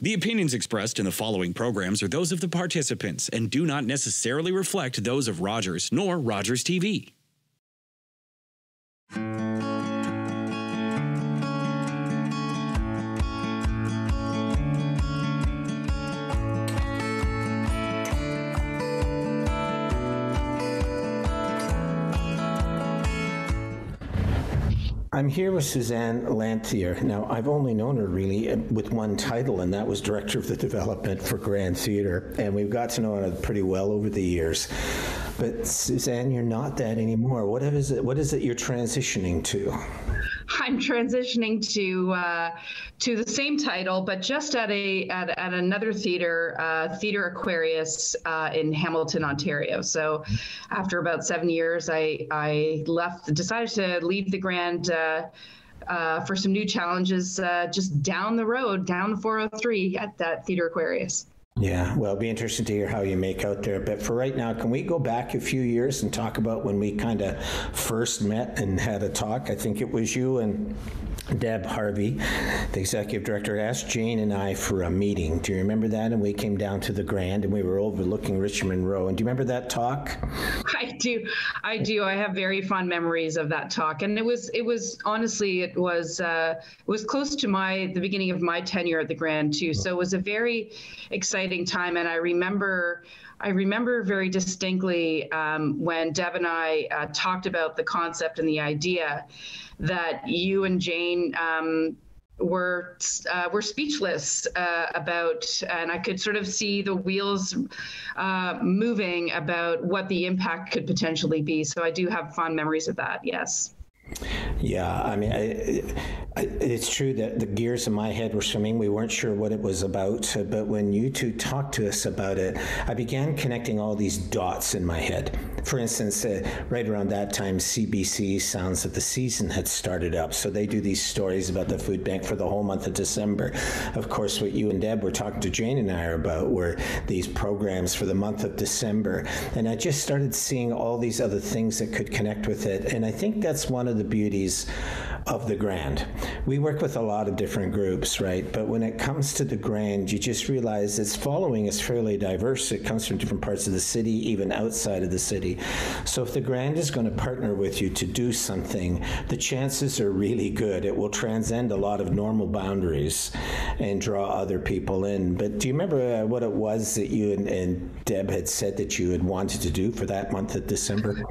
The opinions expressed in the following programs are those of the participants and do not necessarily reflect those of Rogers nor Rogers TV. I'm here with Suzanne Lanthier. Now, I've only known her really with one title, and that was Director of the Development for Grand Theatre. And we've got to know her pretty well over the years. But Suzanne, you're not that anymore. What is it you're transitioning to? I'm transitioning to the same title, but just at another theater, Theater Aquarius in Hamilton, Ontario. So, after about 7 years, I left, decided to leave the Grand for some new challenges, just down the road, down 403 at that Theater Aquarius. Yeah, well, it'll be interesting to hear how you make out there. But for right now, can we go back a few years and talk about when we kind of first met and had a talk? I think it was you and Deb Harvey, the executive director, asked Jane and I for a meeting. Do you remember that? And we came down to the Grand and we were overlooking Richmond Row. And do you remember that talk? I do. I have very fond memories of that talk. And it was honestly close to the beginning of my tenure at the Grand too. So it was a very exciting time, and I remember very distinctly when Deb and I talked about the concept and the idea that you and Jane were speechless about, and I could sort of see the wheels moving about what the impact could potentially be. So I do have fond memories of that. Yes. Yeah, I mean, it's true that the gears in my head were swimming. We weren't sure what it was about, but when you two talked to us about it, I began connecting all these dots in my head. For instance, right around that time, CBC Sounds of the Season had started up, so they do these stories about the food bank for the whole month of December. Of course, what you and Deb were talking to Jane and I about were these programs for the month of December, and I just started seeing all these other things that could connect with it, and I think that's one of the beauties of the Grand. We work with a lot of different groups, right? But when it comes to the Grand, you just realize its following is fairly diverse. It comes from different parts of the city, even outside of the city. So if the Grand is going to partner with you to do something, the chances are really good it will transcend a lot of normal boundaries and draw other people in. But do you remember what it was that you and Deb had said that you had wanted to do for that month of December?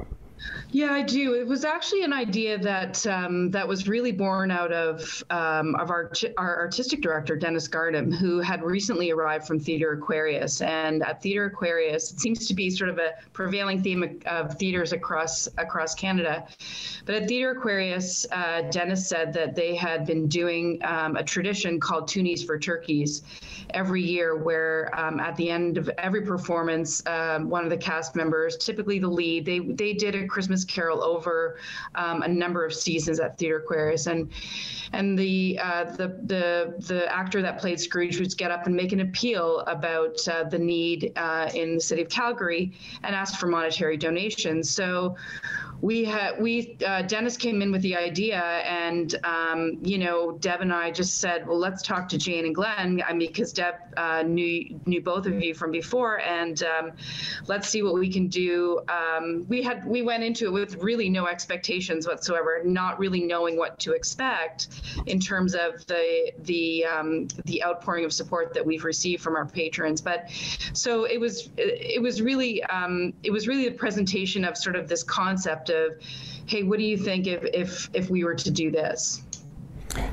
Yeah, I do. It was actually an idea that that was really born out of our artistic director, Dennis Gardam, who had recently arrived from Theater Aquarius. And at Theater Aquarius, it seems to be sort of a prevailing theme of theaters across Canada. But at Theater Aquarius, Dennis said that they had been doing a tradition called Toonies for Turkeys every year, where at the end of every performance, one of the cast members, typically the lead, they did a Christmas Carol over a number of seasons at Theater Aquarius, and the actor that played Scrooge would get up and make an appeal about the need in the city of Calgary and ask for monetary donations. So Dennis came in with the idea, and you know, Deb and I just said, well, let's talk to Jane and Glenn. I mean, because Deb knew both of you from before, and let's see what we can do. We went into it with really no expectations whatsoever, not really knowing what to expect in terms of the outpouring of support that we've received from our patrons. But so it was really the presentation of sort of this concept of, hey, what do you think if we were to do this?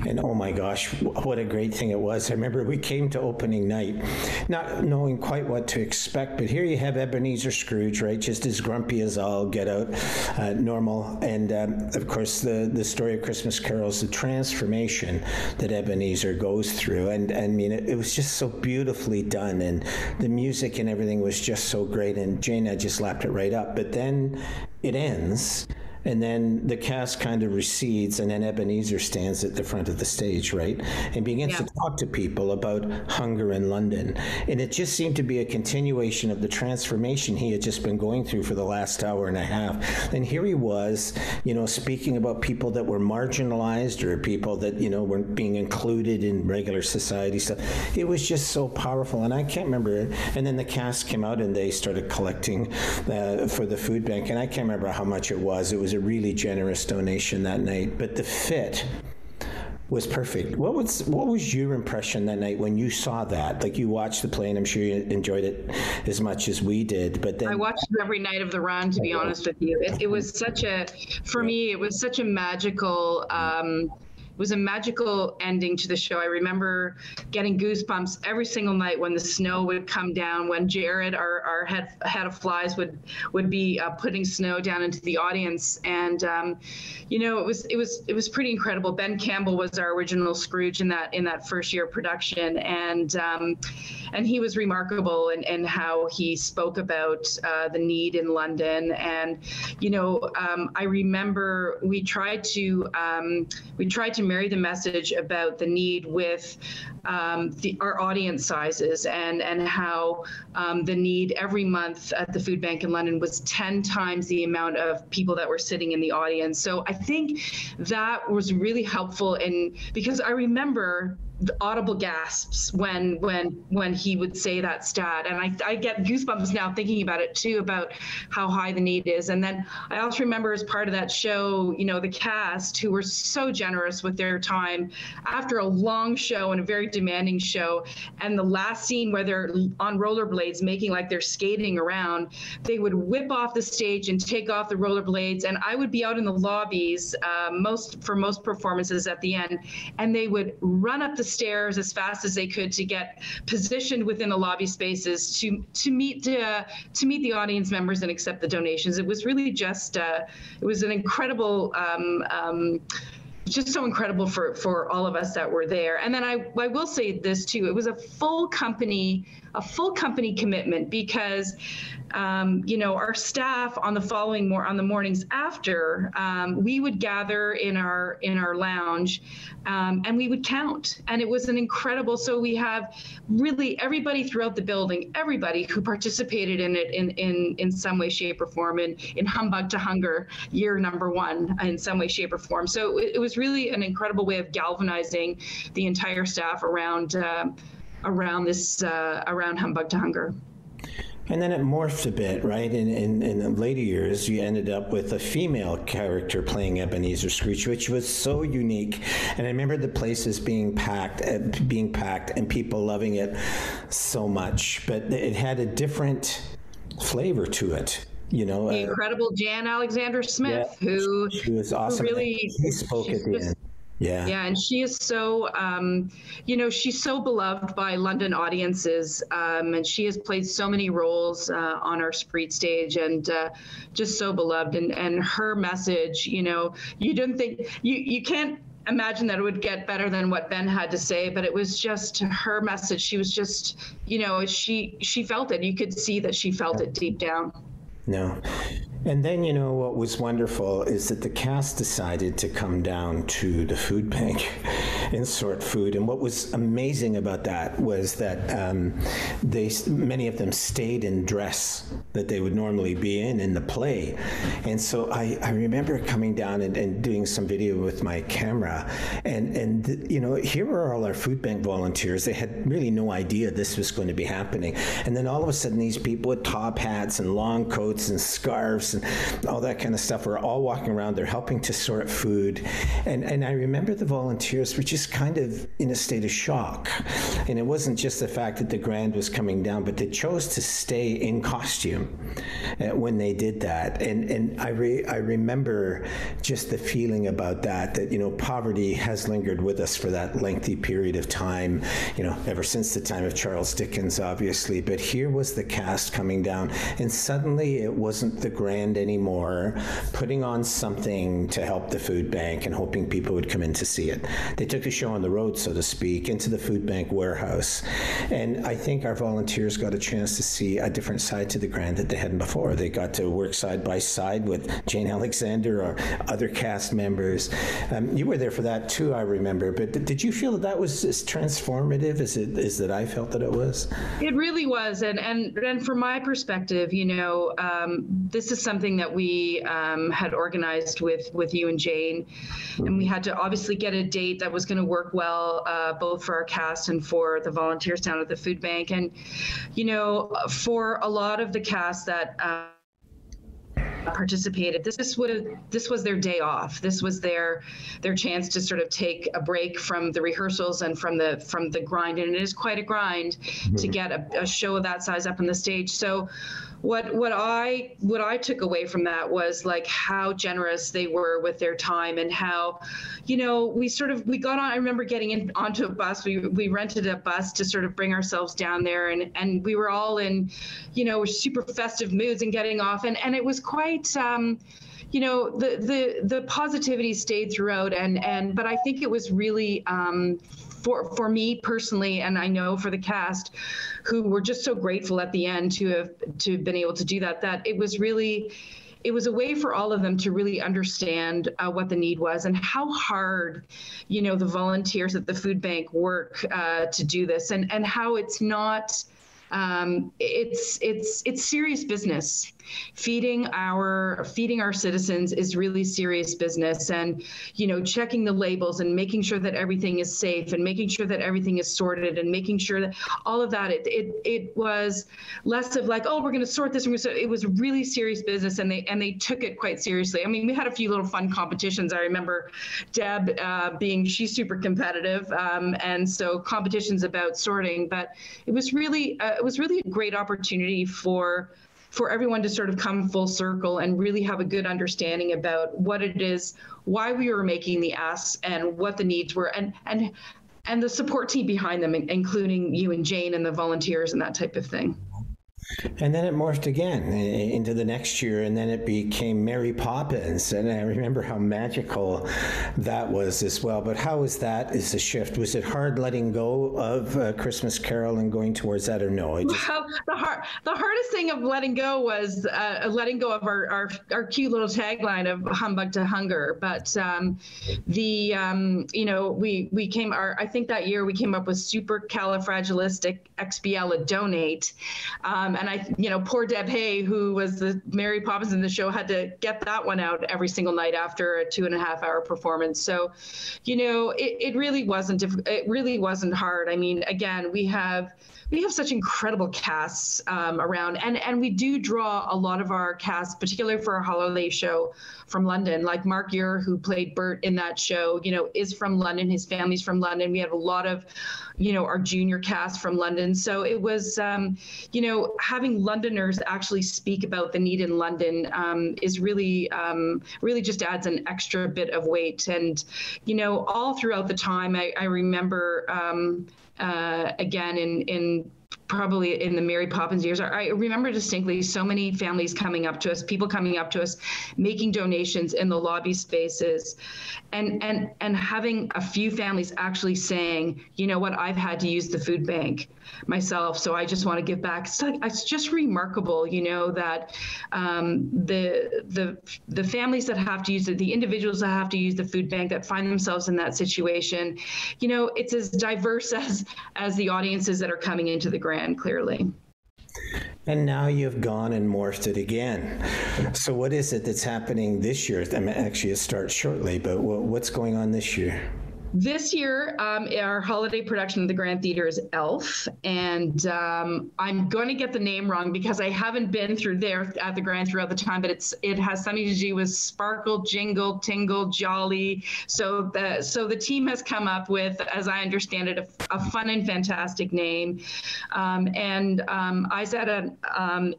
And oh my gosh, what a great thing it was. I remember we came to opening night not knowing quite what to expect, but here you have Ebenezer Scrooge, right? Just as grumpy as all get out, normal. And of course, the story of Christmas Carol is the transformation that Ebenezer goes through. And I mean, it was just so beautifully done. And the music and everything was just so great. And Jane, I just lapped it right up. But then it ends. and then the cast kind of recedes, and then Ebenezer stands at the front of the stage, right, and begins to talk to people about hunger in London. And it just seemed to be a continuation of the transformation he had just been going through for the last hour and a half. And here he was, you know, speaking about people that were marginalized or people that, you know, weren't being included in regular society stuff. It was just so powerful, and I can't remember. And then the cast came out and they started collecting for the food bank, and I can't remember how much it was. It was a really generous donation that night, but the fit was perfect. What was your impression that night when you saw that? Like, you watched the play, and I'm sure you enjoyed it as much as we did. But then I watched it every night of the run, to be honest with you. It was such a, for me, it was such a magical, it was a magical ending to the show. I remember getting goosebumps every single night when the snow would come down, when Jared, our head of flies, would be putting snow down into the audience. And you know, it was pretty incredible. Ben Campbell was our original Scrooge in that first year production, and he was remarkable in how he spoke about the need in London. And you know, I remember we tried to marry the message about the need with our audience sizes, and how the need every month at the food bank in London was 10 times the amount of people that were sitting in the audience. So I think that was really helpful, because I remember the audible gasps when he would say that stat, and I get goosebumps now thinking about it too, about how high the need is. And then I also remember, as part of that show, you know, the cast, who were so generous with their time after a long show and a very demanding show, and the last scene where they're on rollerblades making like they're skating around, they would whip off the stage and take off the rollerblades, and I would be out in the lobbies for most performances at the end, and they would run up the stairs as fast as they could to get positioned within the lobby spaces to meet the audience members and accept the donations. It was really just it was an incredible, just so incredible for all of us that were there. And then I will say this too, it was a full company commitment, because you know, our staff on the mornings after, we would gather in our lounge, and we would count. And it was an incredible, so we have really everybody throughout the building, everybody who participated in it in some way, shape or form, in Humbug to Hunger year #1 in some way, shape or form. So it was really an incredible way of galvanizing the entire staff around Humbug to Hunger. And then it morphed a bit, right? In the later years, you ended up with a female character playing Ebenezer Scrooge, which was so unique. And I remember the places being packed, and people loving it so much. But it had a different flavor to it. You know, the incredible Jan Alexander Smith, who was awesome. Who really, she spoke at the end. Yeah. Yeah, and she is so, you know, she's so beloved by London audiences, and she has played so many roles on our street stage, and just so beloved. And her message, you know, you don't think you can't imagine that it would get better than what Ben had to say, but it was just her message. She was just, you know, she felt it. You could see that she felt it deep down. No. And then, you know, what was wonderful is that the cast decided to come down to the food bank and sort food. And what was amazing about that was that many of them stayed in dress that they would normally be in the play. And so I remember coming down and doing some video with my camera. And you know, here were all our food bank volunteers. They had really no idea this was going to be happening. And then all of a sudden, these people with top hats and long coats and scarves and all that kind of stuff. We're all walking around. They're helping to sort food. And I remember the volunteers were just kind of in a state of shock. And it wasn't just the fact that the Grand was coming down, but they chose to stay in costume when they did that. And I remember just the feeling about that, you know, poverty has lingered with us for that lengthy period of time, you know, ever since the time of Charles Dickens, obviously. But here was the cast coming down, and suddenly it wasn't the Grand brand anymore, putting on something to help the food bank and hoping people would come in to see it. They took the show on the road, so to speak, into the food bank warehouse. And I think our volunteers got a chance to see a different side to the Grand that they hadn't before. They got to work side by side with Jan Alexander or other cast members. You were there for that too, I remember, but did you feel that that was as transformative as it is that I felt that it was? It really was, and from my perspective, you know, this is something that we had organized with you and Jane, and we had to obviously get a date that was going to work well, both for our cast and for the volunteers down at the food bank. And, you know, for a lot of the cast that participated, this was their day off. This was their chance to sort of take a break from the rehearsals and from the grind. And it is quite a grind to get a show of that size up on the stage. So what I took away from that was like how generous they were with their time, and how, you know, we got on. I remember getting onto a bus. We rented a bus to sort of bring ourselves down there, and we were all in, you know, super festive moods and getting off, and it was quite. You know, the positivity stayed throughout, but I think it was really for me personally, and I know for the cast, who were just so grateful at the end to have been able to do that. That it was really. It was a way for all of them to really understand what the need was and how hard, you know, the volunteers at the food bank work to do this, and how it's not. It's serious business. Feeding our citizens is really serious business, and, you know, checking the labels and making sure that everything is safe and making sure that everything is sorted and making sure that all of that, it was less of like, oh, we're going to sort this. It was really serious business, and they took it quite seriously. I mean, we had a few little fun competitions. I remember Deb she's super competitive. And so competitions about sorting, but it was really a great opportunity for everyone to sort of come full circle and really have a good understanding about what it is, why we were making the asks, and what the needs were, and the support team behind them, including you and Jane and the volunteers and that type of thing. And then it morphed again into the next year, and then it became Mary Poppins. And I remember how magical that was as well. But how was that as a shift? Was it hard letting go of Christmas Carol and going towards that, or no? Well, the hardest thing of letting go was letting go of our cute little tagline of humbug to hunger. But you know, we came, I think that year we came up with supercalifragilisticexpialidocious. And I, you know, poor Deb Hay, who was the Mary Poppins in the show, had to get that one out every single night after a 2.5-hour performance. So, you know, it really wasn't hard. I mean, again, we have such incredible casts around, and we do draw a lot of our casts, particularly for our holiday show, from London. Like Mark Year, who played Bert in that show, you know, is from London. His family's from London. We have a lot of, you know, our junior cast from London. So it was, you know, having Londoners actually speak about the need in London is really just adds an extra bit of weight. And, you know, all throughout the time, I remember again in probably in the Mary Poppins years, I remember distinctly so many families coming up to us, people coming up to us, making donations in the lobby spaces, and having a few families actually saying, you know what, I've had to use the food bank myself, so I just want to give back. It's like, it's just remarkable, you know, that the families that have to use it, the individuals that have to use the food bank, that find themselves in that situation, you know, it's as diverse as the audiences that are coming into the Grand, clearly. And now you've gone and morphed it again. So what is it that's happening this year? I mean, actually, it starts shortly, but what's going on this year? This year, our holiday production of the Grand Theatre is Elf, and I'm going to get the name wrong because I haven't been through there at the Grand throughout the time, but it has something to do with sparkle, jingle, tingle, jolly. So the team has come up with, as I understand it, a fun and fantastic name, and Isetta,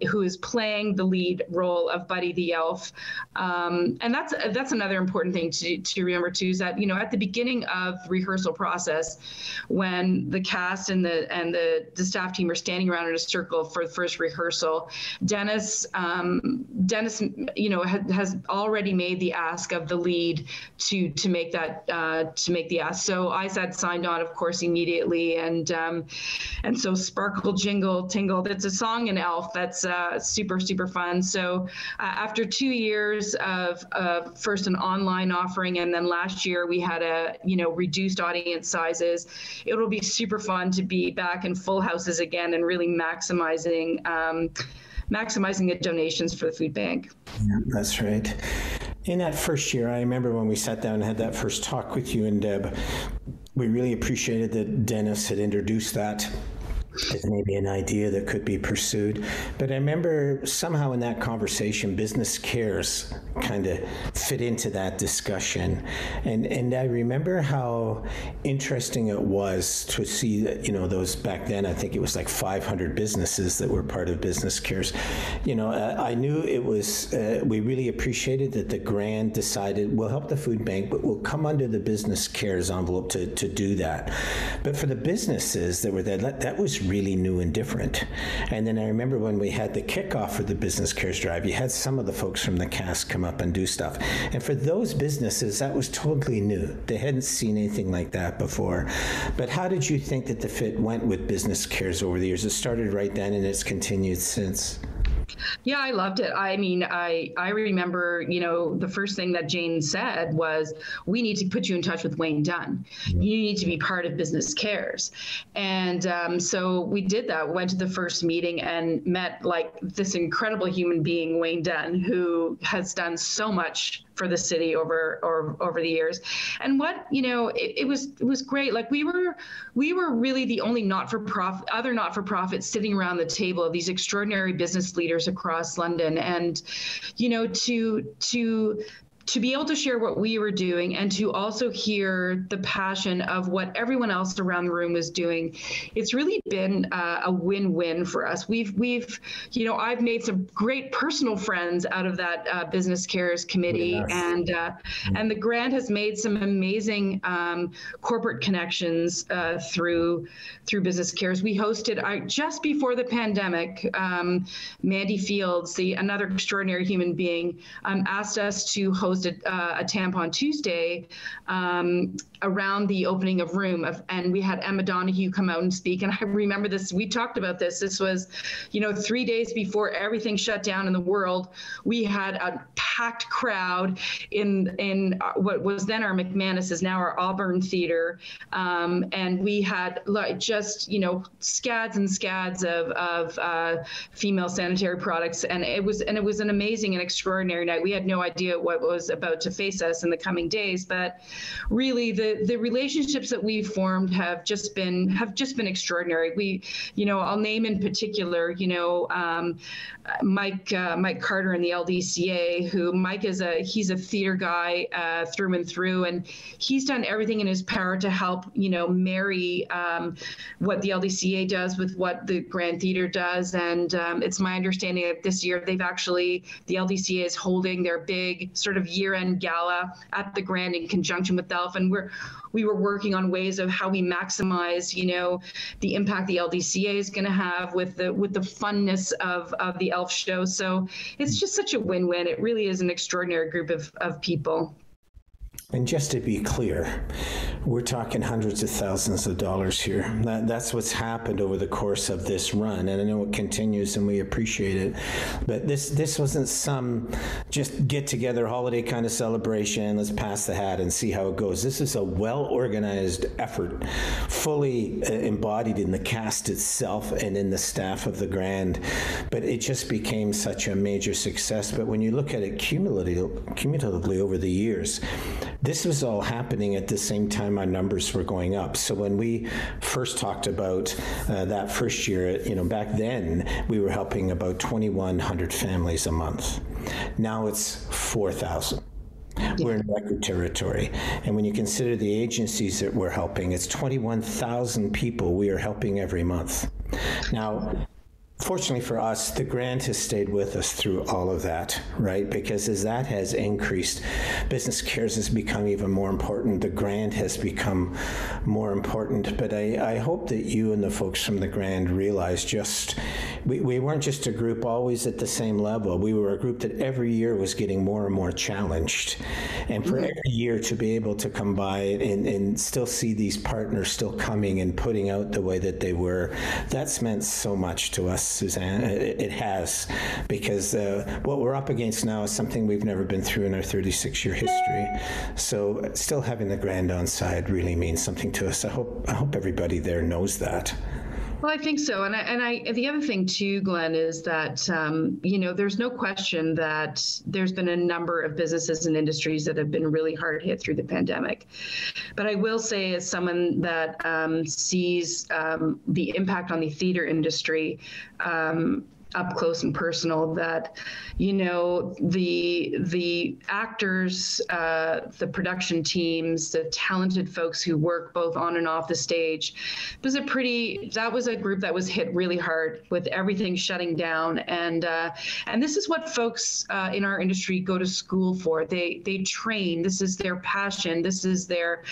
who is playing the lead role of Buddy the Elf, and that's another important thing to remember too, is that, you know, at the beginning of have rehearsal process when the cast and the staff team are standing around in a circle for the first rehearsal. Dennis, you know, has already made the ask of the lead to make that to make the ask. So Isetta signed on, of course, immediately, and so Sparkle Jingle Tingle. That's a song in Elf that's super fun. So after 2 years of first an online offering, and then last year we had a reduced audience sizes, it'll be super fun to be back in full houses again and really maximizing the donations for the food bank. Yeah, that's right. In that first year, I remember when we sat down and had that first talk with you and Deb, we really appreciated that Dennis had introduced that as maybe an idea that could be pursued. But I remember somehow in that conversation, Business Cares kind of fit into that discussion. And I remember how interesting it was to see that, those back then, I think it was like 500 businesses that were part of Business Cares. I knew it was, we really appreciated that the Grand decided, we'll help the food bank, but we'll come under the Business Cares envelope to do that. But for the businesses that were there, that was really new and different. And then I remember when we had the kickoff for the Business Cares Drive, you had some of the folks from the cast come up and do stuff. And for those businesses, that was totally new. They hadn't seen anything like that before. But how did you think that the fit went with Business Cares over the years? It started right then and it's continued since. Yeah, I loved it. I mean, I remember, the first thing that Jane said was, we need to put you in touch with Wayne Dunn. You need to be part of Business Cares. And so we did that, went to the first meeting and met like this incredible human being, Wayne Dunn, who has done so much for the city over the years. And what, it was great. Like we were really the only not-for-profit sitting around the table of these extraordinary business leaders across London. And, to be able to share what we were doing and to also hear the passion of what everyone else around the room was doing, it's really been a win-win for us. I've made some great personal friends out of that Business Cares committee. Yes. And the Grand has made some amazing corporate connections through Business Cares. We hosted, just before the pandemic, Mandy Fields, another extraordinary human being, asked us to host a Tampon Tuesday around the opening of Room, and we had Emma Donoghue come out and speak. And I remember this, we talked about this. This was, 3 days before everything shut down in the world. We had a packed crowd in what was then our McManus, is now our Auburn Theatre. And we had scads and scads of female sanitary products. And it was an amazing and extraordinary night. We had no idea what was about to face us in the coming days, but really the relationships that we've formed have just been extraordinary. We, I'll name in particular, Mike Carter in the LDCA, who Mike he's a theater guy through and through, and he's done everything in his power to help, marry what the LDCA does with what the Grand Theatre does. And it's my understanding that this year the LDCA is holding their big sort of year-end gala at the Grand in conjunction with Elf, and we were working on ways of how we maximize, the impact the LDCA is going to have with the funness of the Elf show. So it's just such a win-win. It really is an extraordinary group of people. And just to be clear, we're talking hundreds of thousands of dollars here. That's what's happened over the course of this run. And I know it continues and we appreciate it. But this wasn't some just get together holiday kind of celebration. Let's pass the hat and see how it goes. This is a well-organized effort, fully embodied in the cast itself and in the staff of the Grand. But it just became such a major success. But when you look at it cumulatively over the years, this was all happening at the same time our numbers were going up. So when we first talked about that first year, back then we were helping about 2,100 families a month. Now it's 4,000. Yeah. We're in record territory. And when you consider the agencies that we're helping, it's 21,000 people we are helping every month. Now, Fortunately for us, the grant has stayed with us through all of that, right? Because as that has increased, Business Cares has become even more important. The grant has become more important. But I hope that you and the folks from the grant realize just, we weren't just a group always at the same level. We were a group that every year was getting more and more challenged. And for every year to be able to come by and still see these partners still coming and putting out the way that they were, that's meant so much to us. Suzanne, it has, because what we're up against now is something we've never been through in our 36-year history. So still having the grand on side really means something to us. I hope everybody there knows that. Well, I think so. And the other thing too, Glenn, is that, you know, there's no question that there's been a number of businesses and industries that have been really hard hit through the pandemic. But I will say, as someone that sees the impact on the theater industry up close and personal, that, you know, the actors, the production teams, the talented folks who work both on and off the stage, that was a group that was hit really hard with everything shutting down. And this is what folks in our industry go to school for. They train. This is their passion. This is their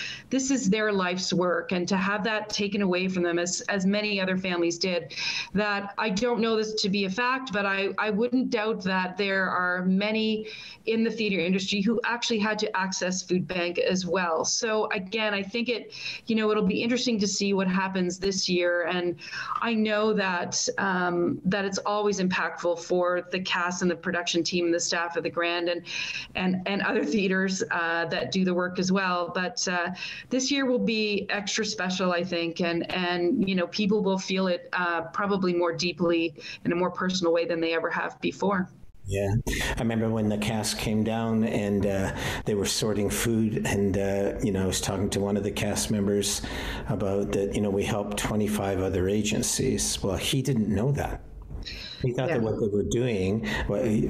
life's work. And to have that taken away from them, as many other families did, that I don't know this to be a fact, but I wouldn't doubt that there are many in the theater industry who actually had to access food bank as well. So again, I think it'll be interesting to see what happens this year. And I know that that it's always impactful for the cast and the production team and the staff of the Grand and other theaters that do the work as well. But this year will be extra special, I think, and you know, people will feel it probably more deeply in a more personal way than they ever have before. Yeah, I remember when the cast came down and they were sorting food, and you know, I was talking to one of the cast members about that. You know, we helped 25 other agencies. Well, he didn't know that. He thought that what they were doing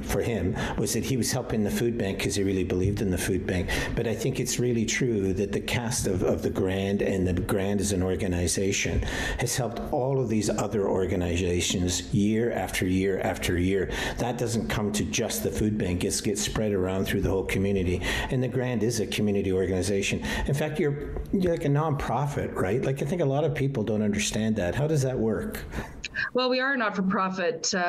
for him was that he was helping the food bank because he really believed in the food bank. But I think it's really true that the cast of the Grand and the Grand as an organization has helped all of these other organizations year after year after year. That doesn't come to just the food bank. It gets spread around through the whole community. And the Grand is a community organization. In fact, you're like a nonprofit, right? Like, I think a lot of people don't understand that. How does that work? Well, we are a not-for-profit theater.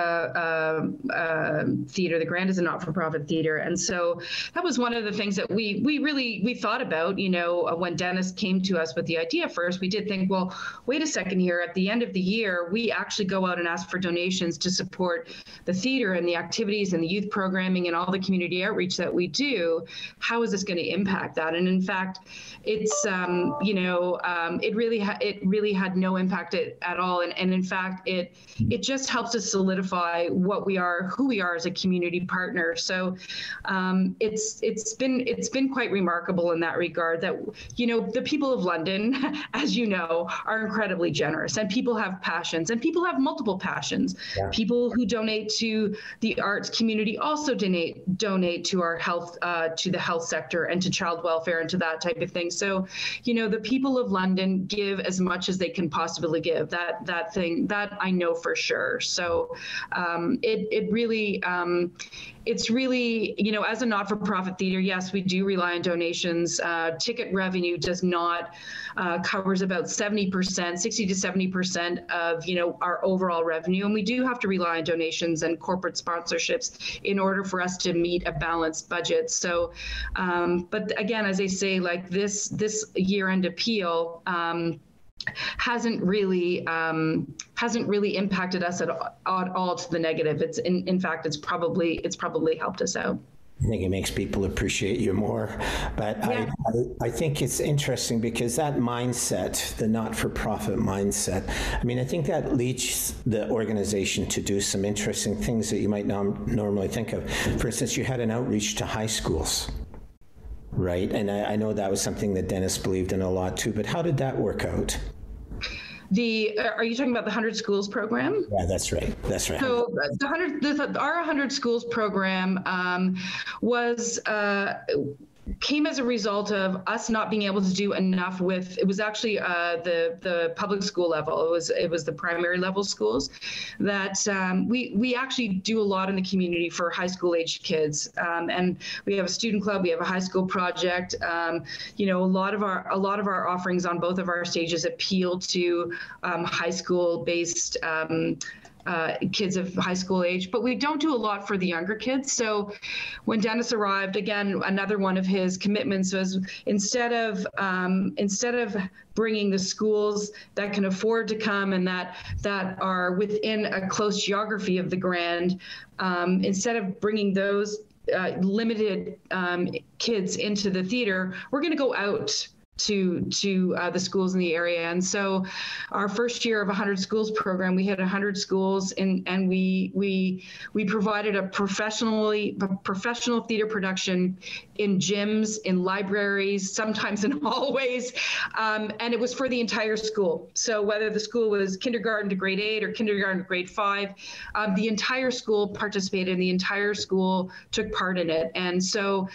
The Grand is a not-for-profit theater, and so that was one of the things that we really thought about. You know, when Dennis came to us with the idea first, we did think, well, wait a second here. At the end of the year, we actually go out and ask for donations to support the theater and the activities and the youth programming and all the community outreach that we do. How is this going to impact that? And in fact, it's it really had no impact at all. And in fact, it just helps us solidify what we are, who we are as a community partner. So it's been quite remarkable in that regard, that, you know, the people of London, as you know, are incredibly generous, and people have passions, and people have multiple passions. Yeah. People who donate to the arts community also donate to our health, to the health sector and to child welfare and to that type of thing. So, you know, the people of London give as much as they can possibly give. That thing that I know for sure. So it's really, you know, as a not-for-profit theater, yes, we do rely on donations. Ticket revenue does not, covers about 70%, 60 to 70% of, you know, our overall revenue. And we do have to rely on donations and corporate sponsorships in order for us to meet a balanced budget. So, but again, as I say, like this year-end appeal, hasn't really impacted us at all to the negative. It's in fact it's probably helped us out. I think it makes people appreciate you more. But yeah. I think it's interesting because that mindset, the not-for-profit mindset, I mean, I think that leads the organization to do some interesting things that you might not normally think of. For instance, you had an outreach to high schools. Right. And I know that was something that Dennis believed in a lot, too. But how did that work out? Are you talking about the 100 Schools program? Yeah, that's right. That's right. So our 100 Schools program was came as a result of us not being able to do enough with, it was actually the public school level. It was the primary level schools that we actually do a lot in the community for high school age kids. And we have a student club, we have a high school project. You know, a lot of our offerings on both of our stages appeal to high school based kids of high school age, but we don't do a lot for the younger kids. So when Dennis arrived, again, another one of his commitments was instead of bringing the schools that can afford to come and that are within a close geography of the Grand, instead of bringing those limited kids into the theater, we're going to go out to the schools in the area. And so our first year of 100 schools program, we had 100 schools and we provided a professional theater production in gyms, in libraries, sometimes in hallways. And it was for the entire school. So whether the school was kindergarten to grade 8 or kindergarten to grade 5, the entire school participated and the entire school took part in it. And so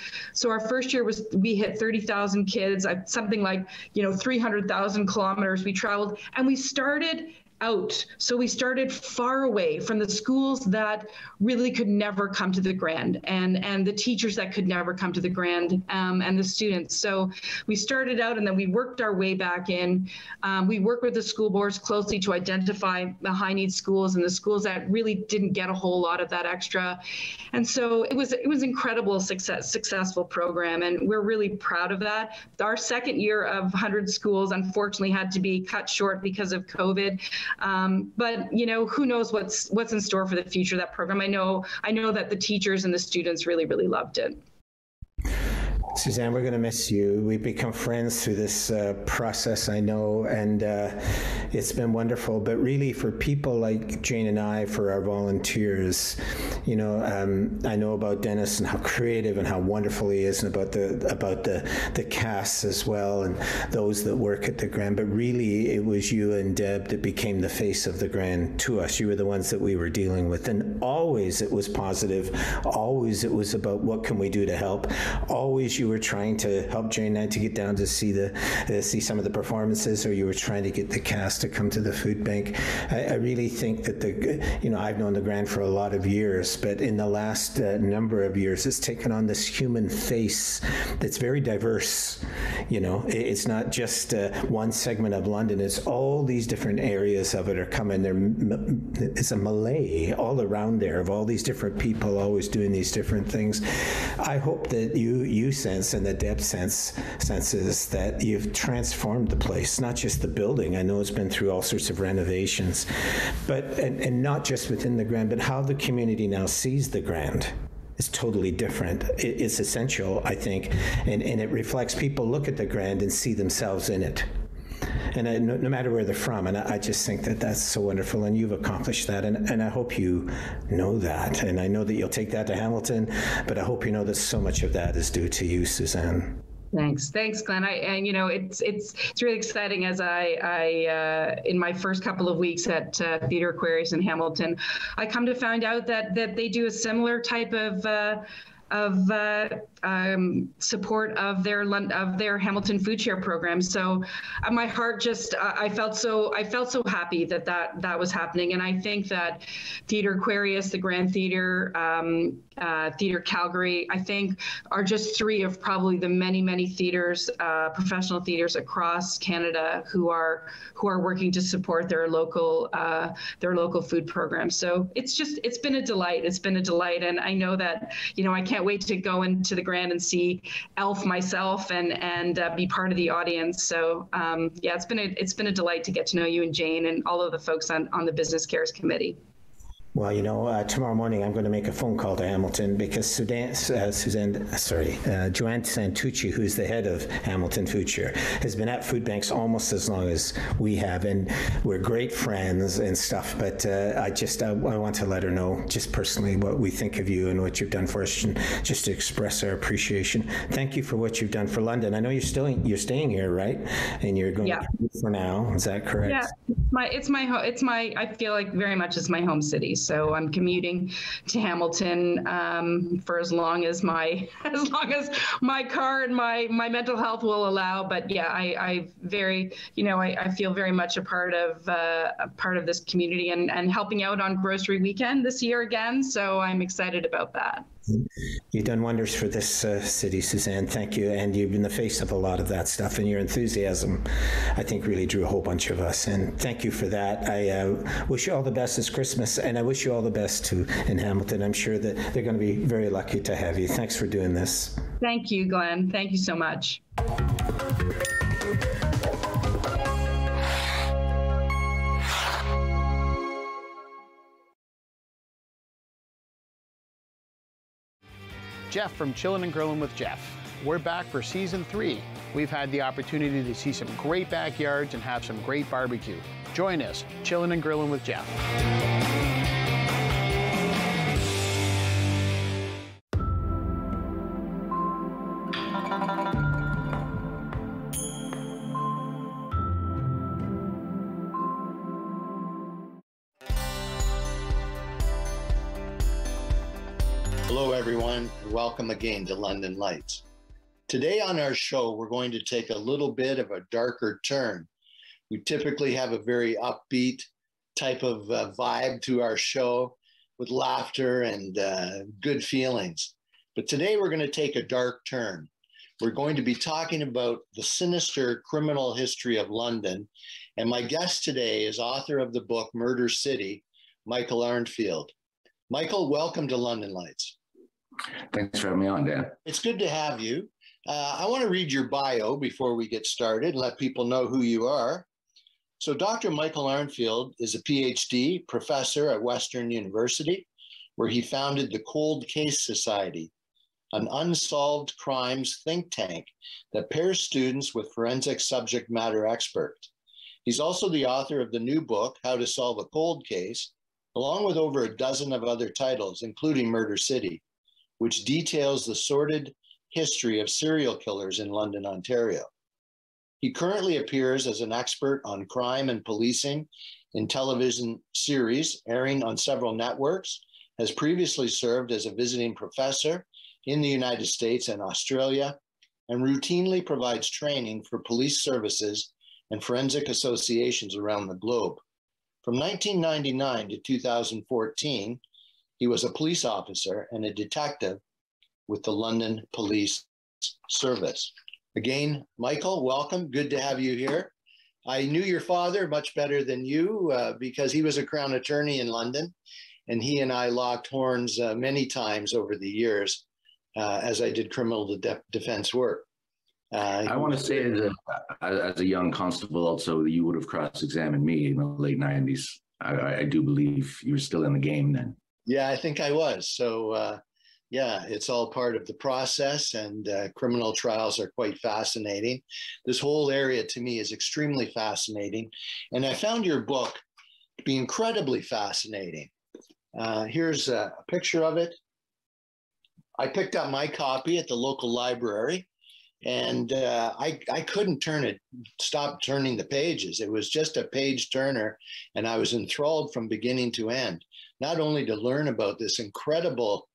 our first year we hit 30,000 kids. Something like, you know, 300,000 kilometers we traveled, and we started out. So we started far away from the schools that really could never come to the Grand, and the teachers that could never come to the Grand, and the students. So we started out and then we worked our way back in. We worked with the school boards closely to identify the high need schools and the schools that really didn't get a whole lot of that extra. And so it was incredible successful program, and we're really proud of that. Our second year of 100 schools unfortunately had to be cut short because of COVID. But you know, who knows what's in store for the future of that program. I know that the teachers and the students really, really loved it. Suzanne, we're going to miss you. We've become friends through this process, I know, and it's been wonderful. But really, for people like Jane and I, for our volunteers, you know, I know about Dennis and how creative and how wonderful he is, and about the cast as well, and those that work at the Grand. But really, it was you and Deb that became the face of the Grand to us. You were the ones that we were dealing with, and always it was positive. Always it was about what can we do to help. Always you were trying to help Jane and I to get down to see see some of the performances, or you were trying to get the cast to come to the food bank. I really think that I've known the Grand for a lot of years, but in the last number of years, it's taken on this human face that's very diverse. You know, it's not just one segment of London; it's all these different areas of it are coming. It's a melee all around there of all these different people always doing these different things. I hope that you sense, and the Deb senses that you've transformed the place, not just the building. I know it's been through all sorts of renovations, and not just within the Grand, but how the community now sees the Grand. It's totally different. It's essential, I think, and it reflects people look at the Grand and see themselves in it. And no matter where they're from, and I just think that that's so wonderful, and you've accomplished that, and I hope you know that, and I know that you'll take that to Hamilton, but I hope you know that so much of that is due to you, Suzanne. Thanks, Glenn. It's really exciting as I in my first couple of weeks at Theater Aquarius in Hamilton, I come to find out that they do a similar type of support of their Hamilton Food Share program. So my heart just, I felt so happy that was happening. And I think that Theater Aquarius, the Grand Theatre, Theatre Calgary, I think are just three of probably the many, many theaters, professional theaters across Canada who are working to support their local food programs. So it's been a delight. It's been a delight. And I know that, you know, I can't wait to go into the Grand and see Elf myself and be part of the audience. So yeah, it's been a delight to get to know you and Jane and all of the folks on the Business Cares Committee. Well, you know, tomorrow morning I'm going to make a phone call to Hamilton because Joanne Santucci, who's the head of Hamilton Food Share, has been at food banks almost as long as we have, and we're great friends and stuff. But I want to let her know just personally what we think of you and what you've done for us, and just to express our appreciation. Thank you for what you've done for London. I know you're staying here, right? And you're going to for now. Is that correct? Yeah, it's my I feel like very much it's my home city. So I'm commuting to Hamilton for as long as my car and my mental health will allow. But yeah, I feel very much a part of this community and helping out on Grocery Weekend this year again. So I'm excited about that. You've done wonders for this city, Suzanne. Thank you. And you've been the face of a lot of that stuff. And your enthusiasm, I think, really drew a whole bunch of us. And thank you for that. I wish you all the best this Christmas. And I wish you all the best, too, in Hamilton. I'm sure that they're going to be very lucky to have you. Thanks for doing this. Thank you, Glenn. Thank you so much. Jeff from Chillin' and Grillin' with Jeff. We're back for season 3. We've had the opportunity to see some great backyards and have some great barbecue. Join us, Chillin' and Grillin' with Jeff. Welcome again to London Lights. Today on our show, we're going to take a little bit of a darker turn. We typically have a very upbeat type of vibe to our show with laughter and good feelings. But today we're going to take a dark turn. We're going to be talking about the sinister criminal history of London. And my guest today is author of the book, Murder City, Michael Arntfield. Michael, welcome to London Lights. Thanks for having me on, Dan. It's good to have you. I want to read your bio before we get started and let people know who you are. So Dr. Michael Arntfield is a PhD professor at Western University, where he founded the Cold Case Society, an unsolved crimes think tank that pairs students with forensic subject matter experts. He's also the author of the new book, How to Solve a Cold Case, along with over a dozen of other titles, including Murder City, which details the sordid history of serial killers in London, Ontario. He currently appears as an expert on crime and policing in television series airing on several networks, has previously served as a visiting professor in the United States and Australia, and routinely provides training for police services and forensic associations around the globe. From 1999 to 2014, he was a police officer and a detective with the London Police Service. Again, Michael, welcome. Good to have you here. I knew your father much better than you because he was a Crown attorney in London, and he and I locked horns many times over the years as I did criminal defense work. I want to say that as a young constable also, you would have cross-examined me in the late 90s. I do believe you were still in the game then. Yeah, I think I was. So, yeah, it's all part of the process, and criminal trials are quite fascinating. This whole area to me is extremely fascinating, and I found your book to be incredibly fascinating. Here's a picture of it. I picked up my copy at the local library, and I couldn't stop turning the pages. It was just a page turner, and I was enthralled from beginning to end, not only to learn about this incredible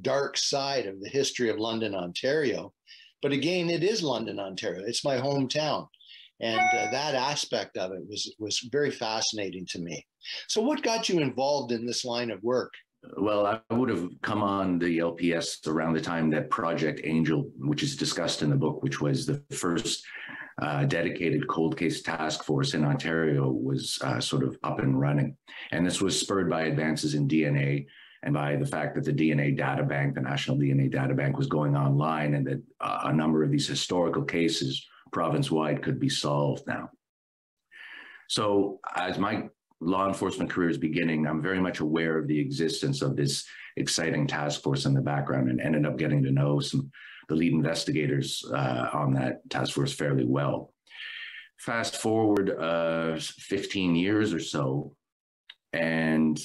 dark side of the history of London, Ontario, but again, it is London, Ontario. It's my hometown. And that aspect of it was very fascinating to me. So what got you involved in this line of work? Well, I would have come on the LPS around the time that Project Angel, which is discussed in the book, which was the first dedicated cold case task force in Ontario, was sort of up and running. And this was spurred by advances in DNA and by the fact that the DNA data bank, the National DNA Data Bank, was going online, and that a number of these historical cases province-wide could be solved now. So as my law enforcement career is beginning, I'm very much aware of the existence of this exciting task force in the background, and ended up getting to know the lead investigators on that task force fairly well. Fast forward 15 years or so, and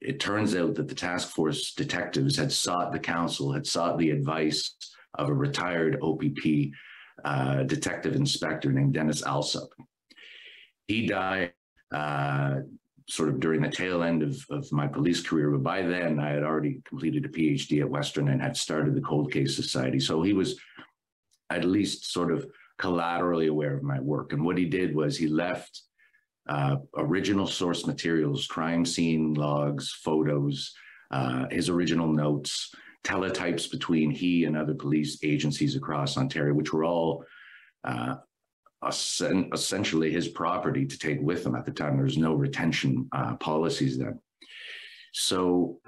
it turns out that the task force detectives had sought the advice of a retired OPP detective inspector named Dennis Alsop. He died sort of during the tail end of my police career, but by then I had already completed a PhD at Western and had started the Cold Case Society. So he was at least sort of collaterally aware of my work. And what he did was he left original source materials, crime scene logs, photos, his original notes, teletypes between he and other police agencies across Ontario, which were all essentially his property to take with him. At the time, there was no retention policies then. So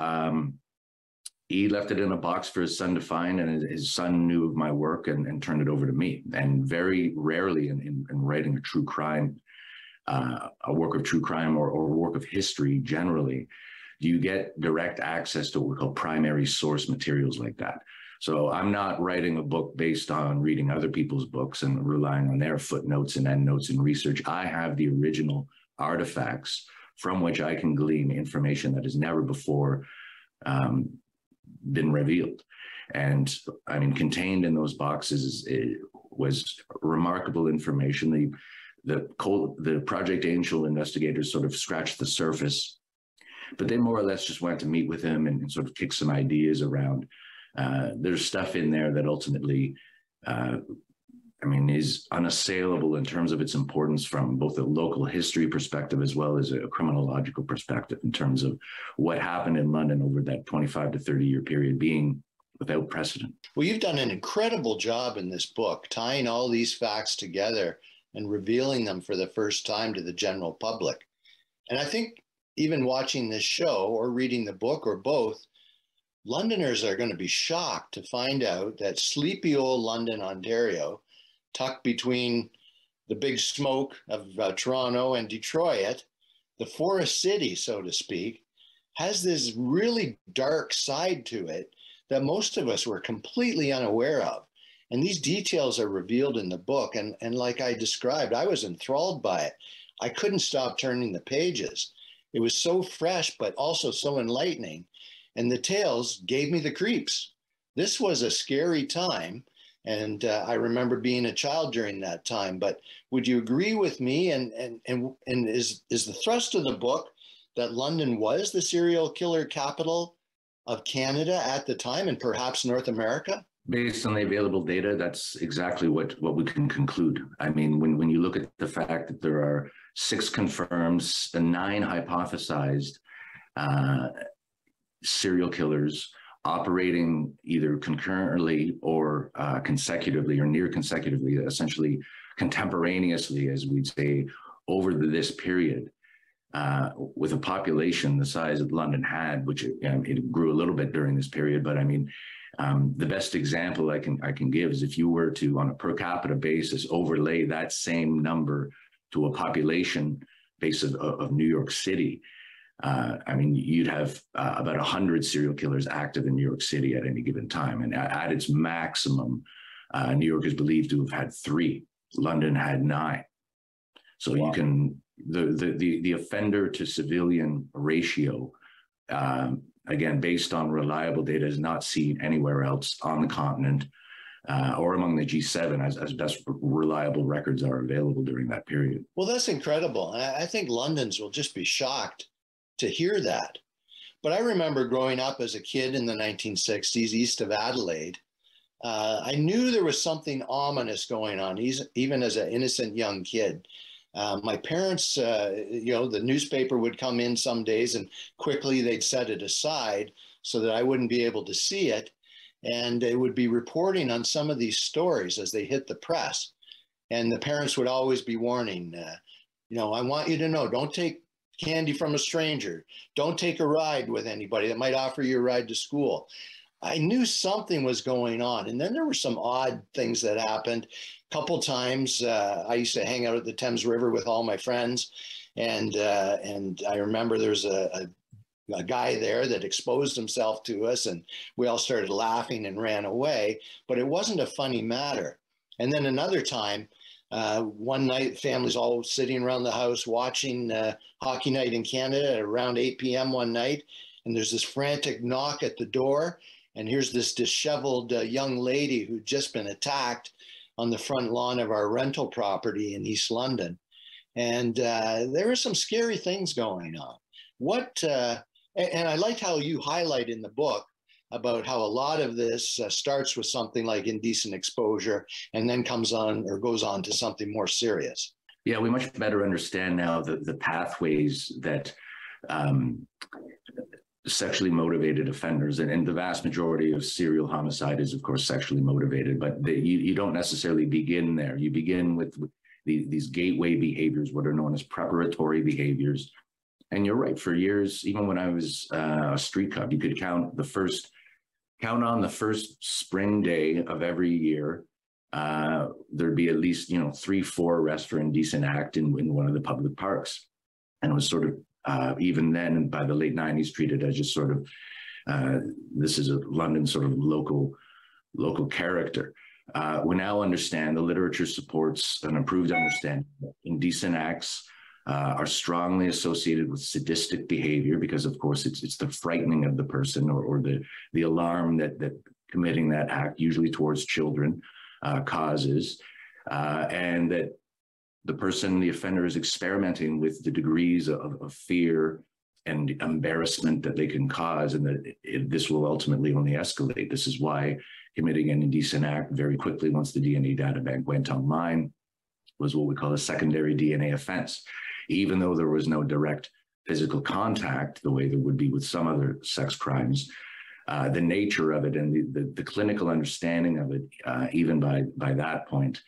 he left it in a box for his son to find, and his son knew of my work and turned it over to me. And very rarely in writing a true crime, a work of true crime or a work of history generally, you get direct access to what we call primary source materials like that. So I'm not writing a book based on reading other people's books and relying on their footnotes and endnotes and research. I have the original artifacts from which I can glean information that has never before been revealed. And I mean, contained in those boxes was remarkable information. The Project Angel investigators sort of scratched the surface, but they more or less just went to meet with him and sort of kick some ideas around. There's stuff in there that ultimately, I mean, is unassailable in terms of its importance from both a local history perspective as well as a criminological perspective in terms of what happened in London over that 25 to 30 year period being without precedent. Well, you've done an incredible job in this book, tying all these facts together and revealing them for the first time to the general public. And I think even watching this show or reading the book or both, Londoners are going to be shocked to find out that sleepy old London, Ontario, tucked between the big smoke of Toronto and Detroit, the forest city, so to speak, has this really dark side to it that most of us were completely unaware of. And these details are revealed in the book. And like I described, I was enthralled by it. I couldn't stop turning the pages. It was so fresh, but also so enlightening. And the tales gave me the creeps. This was a scary time. And I remember being a child during that time. But would you agree with me? And is the thrust of the book that London was the serial killer capital of Canada at the time and perhaps North America? Based on the available data, that's exactly what we can conclude. I mean, when you look at the fact that there are 6 confirmed and 9 hypothesized serial killers operating either concurrently or consecutively or near consecutively, essentially contemporaneously, as we'd say, over this period, with a population the size of London had, which it grew a little bit during this period, but I mean, the best example I can give is if you were to, on a per capita basis, overlay that same number to a population base of New York City, I mean, you'd have about 100 serial killers active in New York City at any given time. And at its maximum, New York is believed to have had 3. London had 9. So wow. You can, the offender to civilian ratio, again, based on reliable data, is not seen anywhere else on the continent or among the G7 as best reliable records are available during that period. Well, that's incredible. I think Londoners will just be shocked to hear that. But I remember growing up as a kid in the 1960s, east of Adelaide. I knew there was something ominous going on, even as an innocent young kid. My parents, you know, the newspaper would come in some days and quickly they'd set it aside so that I wouldn't be able to see it. And they would be reporting on some of these stories as they hit the press. And the parents would always be warning, you know, I want you to know, don't take candy from a stranger. Don't take a ride with anybody that might offer you a ride to school. I knew something was going on. And then there were some odd things that happened. A couple times I used to hang out at the Thames River with all my friends. And I remember there's a guy there that exposed himself to us and we all started laughing and ran away, but it wasn't a funny matter. And then another time, one night, families all sitting around the house watching Hockey Night in Canada at around 8 p.m. one night. And there's this frantic knock at the door. And here's this disheveled young lady who'd just been attacked on the front lawn of our rental property in East London. And there are some scary things going on. What, and I like how you highlight in the book about how a lot of this starts with something like indecent exposure and then comes on or goes on to something more serious. Yeah, we much better understand now the pathways that sexually motivated offenders, and the vast majority of serial homicide is, of course, sexually motivated, but you don't necessarily begin there. You begin with these gateway behaviors, what are known as preparatory behaviors. And you're right, for years, even when I was a street cop, you could count on the first spring day of every year, there'd be at least, 3-4 arrests for indecent act in one of the public parks. And it was sort of, even then, by the late 90s, treated as just sort of, this is a London sort of local character. We now understand the literature supports an improved understanding that indecent acts are strongly associated with sadistic behavior, because of course it's the frightening of the person or the alarm that committing that act, usually towards children, causes, and that the person, the offender, is experimenting with the degrees of fear and embarrassment that they can cause, and that this will ultimately only escalate. This is why committing an indecent act very quickly, once the DNA data bank went online, was what we call a secondary DNA offense. Even though there was no direct physical contact, the way there would be with some other sex crimes, the nature of it and the clinical understanding of it, even by that point,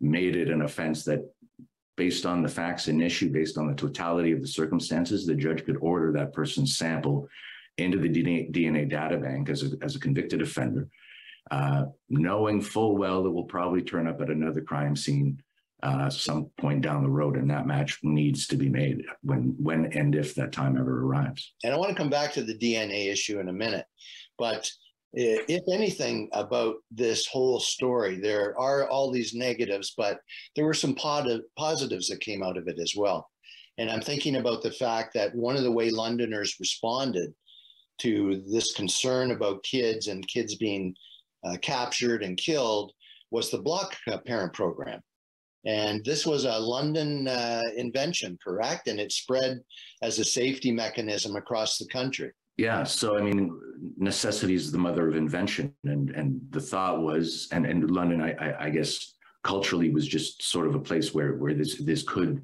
made it an offense that, based on the facts in issue, based on the totality of the circumstances, the judge could order that person's sample into the DNA data bank as a convicted offender, knowing full well that will probably turn up at another crime scene some point down the road, and that match needs to be made when and if that time ever arrives. And I want to come back to the DNA issue in a minute, but if anything about this whole story, there are all these negatives, but there were some positives that came out of it as well. And I'm thinking about the fact that one of the way Londoners responded to this concern about kids and kids being captured and killed was the block parent program. And this was a London invention, correct? And it spread as a safety mechanism across the country. Yeah, so I mean, necessity is the mother of invention. And the thought was, and London, I guess, culturally was just sort of a place where this could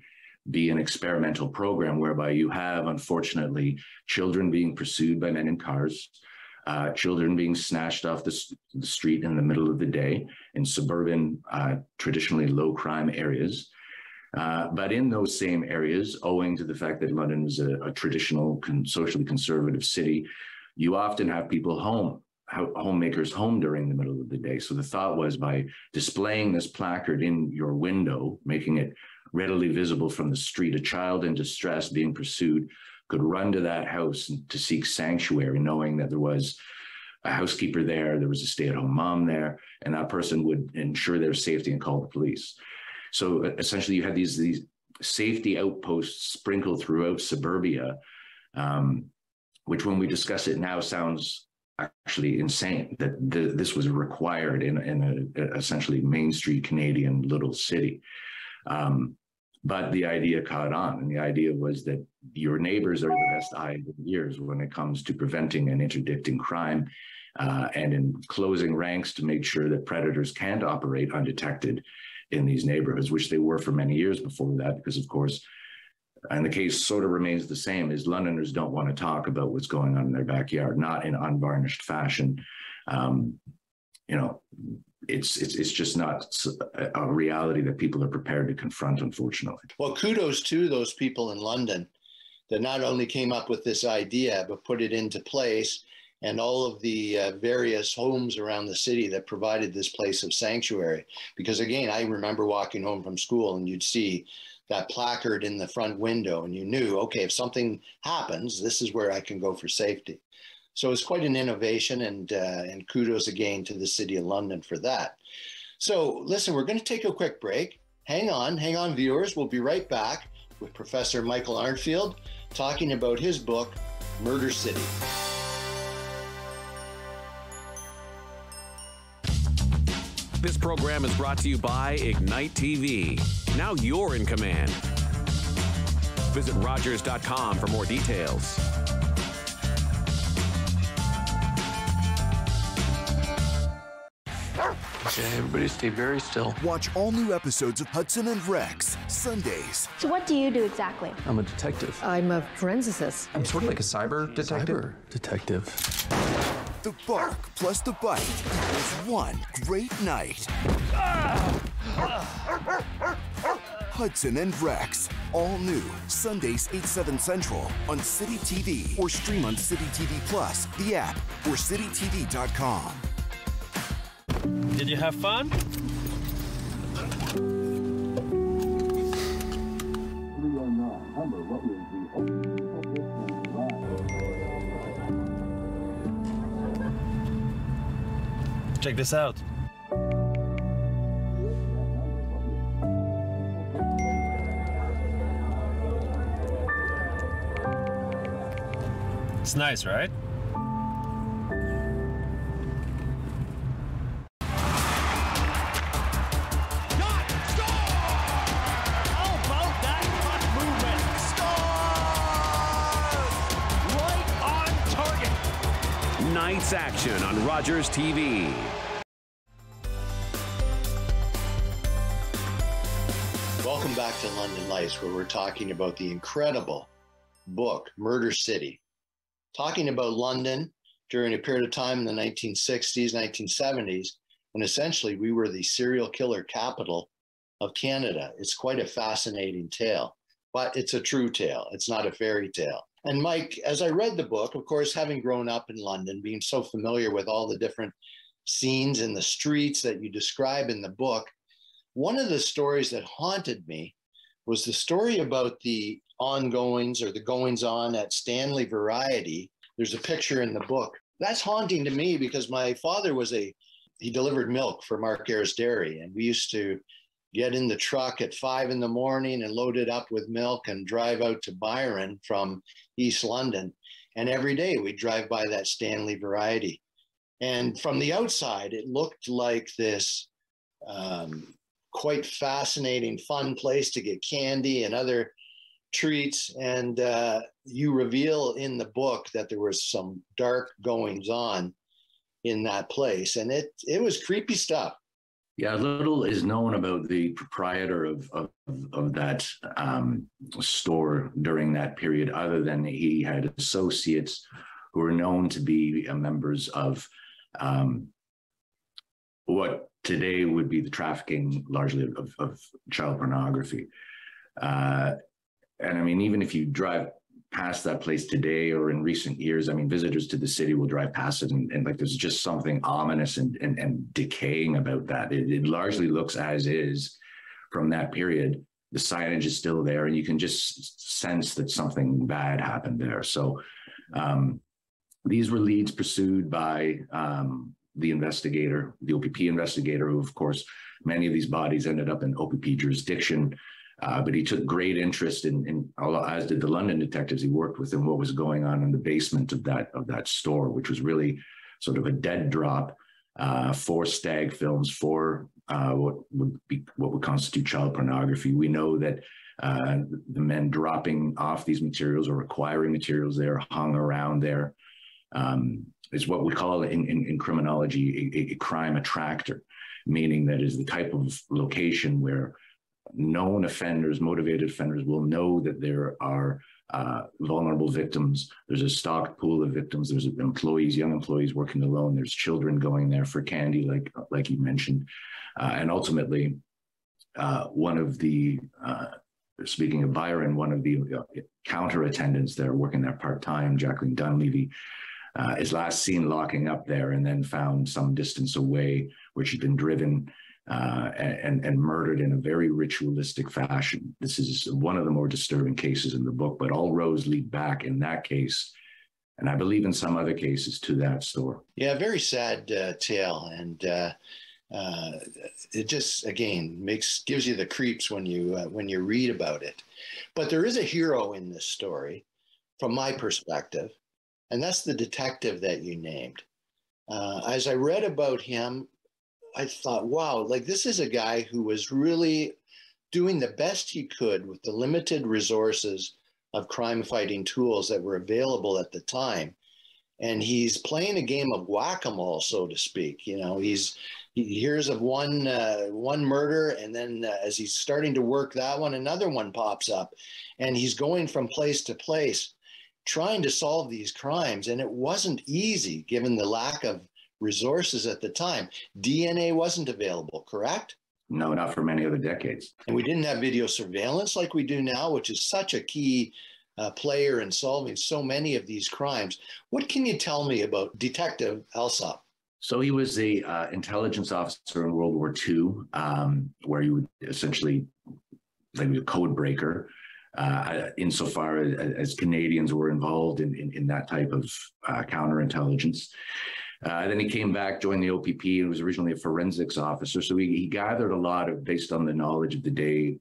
be an experimental program, whereby you have, unfortunately, children being pursued by men in cars, children being snatched off the street in the middle of the day in suburban, traditionally low crime areas. But in those same areas, owing to the fact that London is a traditional socially conservative city, you often have people homemakers during the middle of the day. So the thought was, by displaying this placard in your window, making it readily visible from the street, a child in distress being pursued could run to that house to seek sanctuary, knowing that there was a housekeeper there, there was a stay-at-home mom there, and that person would ensure their safety and call the police. So essentially you had these safety outposts sprinkled throughout suburbia, which when we discuss it now sounds actually insane, that this was required in a essentially Main Street Canadian little city. But the idea caught on, and the idea was that your neighbors are the best eyes and ears when it comes to preventing and interdicting crime, and in closing ranks to make sure that predators can't operate undetected in these neighborhoods, which they were for many years before that, because of course, and the case sort of remains the same, is Londoners don't want to talk about what's going on in their backyard, not in unvarnished fashion. It's just not a reality that people are prepared to confront, unfortunately. Well, kudos to those people in London that not only came up with this idea, but put it into place, and all of the various homes around the city that provided this place of sanctuary. Because again, I remember walking home from school and you'd see that placard in the front window and you knew, okay, if something happens, this is where I can go for safety. So it's quite an innovation, and kudos again to the City of London for that. So listen, we're going to take a quick break. Hang on, viewers. We'll be right back with Professor Michael Arntfield talking about his book, Murder City. This program is brought to you by Ignite TV. Now you're in command. Visit Rogers.com for more details. Everybody stay very still. Watch all new episodes of Hudson and Rex, Sundays. So what do you do exactly? I'm a detective. I'm a forensicist. I'm sort of like a cyber detective. The bark plus the bite is one great night. Hudson and Rex, all new, Sundays 8/7 Central on City TV, or stream on City TV Plus, the app, or citytv.com. Did you have fun? Check this out. It's nice, right? Night's action on Rogers TV. Welcome back to London Lights, where we're talking about the incredible book, Murder City. Talking about London during a period of time in the 1960s, 1970s, and essentially we were the serial killer capital of Canada. It's quite a fascinating tale, but it's a true tale. It's not a fairy tale. And Mike, as I read the book, of course, having grown up in London, being so familiar with all the different scenes in the streets that you describe in the book, one of the stories that haunted me was the story about the ongoings or the goings-on at Stanley Variety. There's a picture in the book. That's haunting to me because my father was he delivered milk for Mark Year's dairy, and we used to get in the truck at 5 in the morning and load it up with milk and drive out to Byron from East London. And every day we'd drive by that Stanley Variety. And from the outside, it looked like this quite fascinating, fun place to get candy and other treats. And you reveal in the book that there was some dark goings on in that place. And it was creepy stuff. Yeah, little is known about the proprietor of that store during that period, other than he had associates who were known to be members of what today would be the trafficking, largely of child pornography. And I mean, even if you drive past that place today or in recent years, I mean, visitors to the city will drive past it and like there's just something ominous and decaying about that. It largely looks as is from that period. The signage is still there and you can just sense that something bad happened there. So these were leads pursued by the investigator, the OPP investigator, who of course, many of these bodies ended up in OPP jurisdiction. But he took great interest in, as did the London detectives he worked with, in what was going on in the basement of that store, which was really sort of a dead drop for stag films, for what would constitute child pornography. We know that the men dropping off these materials or acquiring materials there, hung around there, is what we call in criminology a crime attractor, meaning that is the type of location where known offenders, motivated offenders, will know that there are vulnerable victims. There's a stocked pool of victims. There's employees, young employees working alone. There's children going there for candy, like you mentioned. And ultimately, one of the, speaking of Byron, one of the counter attendants there working there part-time, Jacqueline Dunleavy, is last seen locking up there and then found some distance away where she'd been driven and murdered in a very ritualistic fashion. This is one of the more disturbing cases in the book, but all roads lead back in that case, and I believe in some other cases, to that store. Yeah, very sad tale, and it just again gives you the creeps when you read about it. But there is a hero in this story, from my perspective, and that's the detective that you named. As I read about him, I thought, wow, like this is a guy who was really doing the best he could with the limited resources of crime fighting tools that were available at the time. And he's playing a game of whack-a-mole, so to speak. You know, he hears of one murder, and then as he's starting to work that one, another one pops up, and he's going from place to place trying to solve these crimes. And it wasn't easy given the lack of resources at the time. DNA wasn't available, correct? No, not for many other decades. And we didn't have video surveillance like we do now, which is such a key player in solving so many of these crimes. What can you tell me about Detective Alsop? So he was the intelligence officer in World War II, where you would essentially, like a code breaker, insofar as Canadians were involved in that type of counterintelligence. Then he came back, joined the OPP, and was originally a forensics officer. So he gathered a lot of, based on the knowledge of the day,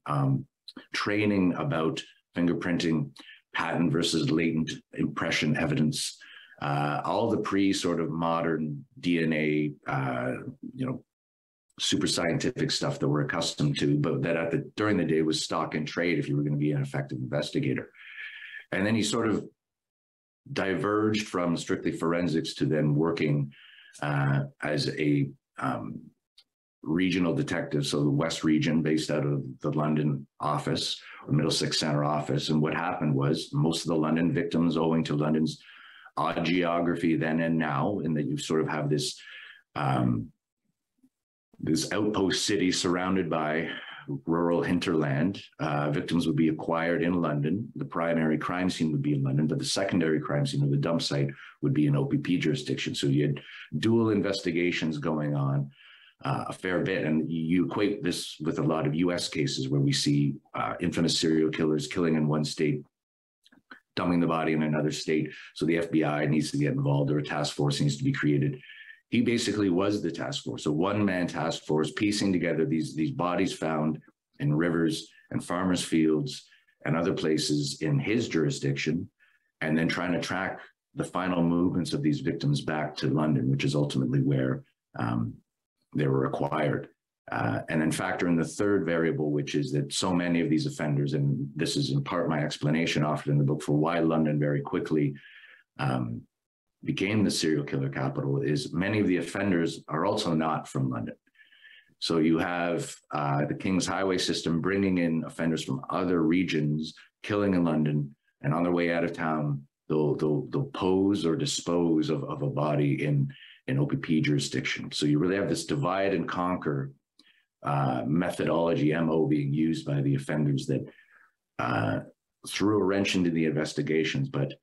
training about fingerprinting, patent versus latent impression evidence, all the pre-sort of modern DNA, super scientific stuff that we're accustomed to, but that during the day was stock in trade if you were going to be an effective investigator. And then he sort of diverged from strictly forensics to then working as a regional detective, so the West Region, based out of the London office or Middlesex Centre office. And what happened was most of the London victims, owing to London's odd geography then and now, in that you sort of have this this outpost city surrounded by rural hinterland, victims would be acquired in London. The primary crime scene would be in London, but the secondary crime scene of the dump site would be in OPP jurisdiction. So you had dual investigations going on a fair bit. And you equate this with a lot of U.S. cases where we see infamous serial killers killing in one state, dumping the body in another state. So the FBI needs to get involved, or a task force needs to be created. He basically was the task force, a one-man task force, piecing together these bodies found in rivers and farmers' fields and other places in his jurisdiction, and then trying to track the final movements of these victims back to London, which is ultimately where they were acquired. And then factor in the third variable, which is that so many of these offenders, and this is in part my explanation offered in the book for why London very quickly became the serial killer capital, is many of the offenders are also not from London. So you have the King's Highway system bringing in offenders from other regions, killing in London, and on their way out of town, they'll pose or dispose of a body in OPP jurisdiction. So you really have this divide and conquer methodology, MO, being used by the offenders that threw a wrench into the investigations. But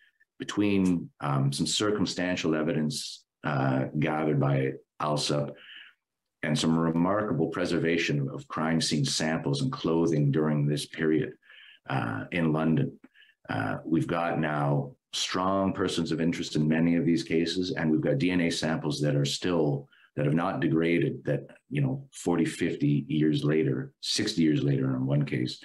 between some circumstantial evidence gathered by Alsop and some remarkable preservation of crime scene samples and clothing during this period in London, we've got now strong persons of interest in many of these cases, and we've got DNA samples that are still, that have not degraded, that, 40, 50 years later, 60 years later in one case,